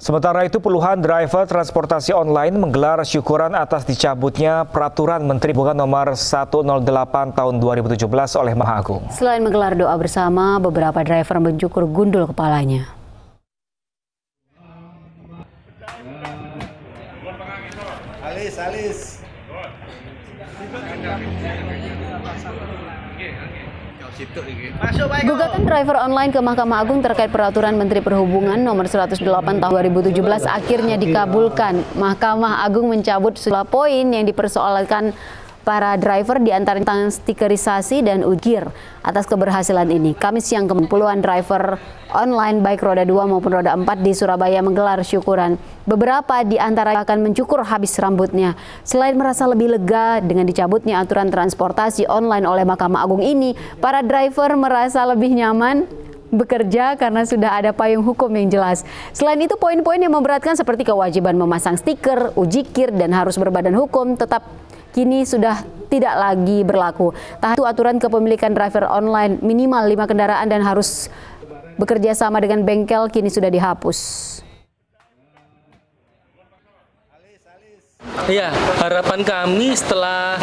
Sementara itu, puluhan driver transportasi online menggelar syukuran atas dicabutnya peraturan Menteri Perhubungan Nomor 108 Tahun 2017 oleh Mahkamah Agung. Selain menggelar doa bersama, beberapa driver mencukur gundul kepalanya. Alis. Gugatan driver online ke Mahkamah Agung terkait peraturan Menteri Perhubungan Nomor 108 Tahun 2017 akhirnya dikabulkan. Mahkamah Agung mencabut sejumlah poin yang dipersoalkan para driver, di antara stikerisasi dan ujir. Atas keberhasilan ini, Kamis siang puluhan driver online baik roda 2 maupun roda 4 di Surabaya menggelar syukuran. Beberapa di antara akan mencukur habis rambutnya. Selain merasa lebih lega dengan dicabutnya aturan transportasi online oleh Mahkamah Agung ini, para driver merasa lebih nyaman bekerja karena sudah ada payung hukum yang jelas. Selain itu, poin-poin yang memberatkan seperti kewajiban memasang stiker, ujikir, dan harus berbadan hukum tetap kini sudah tidak lagi berlaku. Tahap aturan kepemilikan driver online minimal 5 kendaraan dan harus bekerja sama dengan bengkel kini sudah dihapus. Ya, harapan kami setelah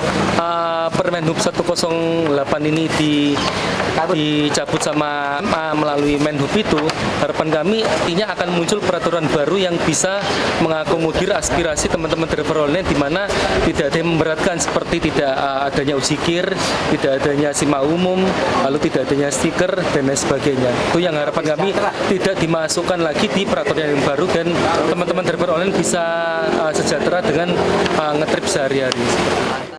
Permen Hub 108 ini dicabut sama melalui Menhub itu, harapan kami artinya akan muncul peraturan baru yang bisa mengakomodir aspirasi teman-teman driver online, di mana tidak ada yang memberatkan seperti tidak adanya ujikir, tidak adanya SIMA umum, lalu tidak adanya stiker dan lain sebagainya. Itu yang harapan kami, tidak dimasukkan lagi di peraturan yang baru dan teman-teman driver online bisa sejahtera dengan ngetrip sehari-hari.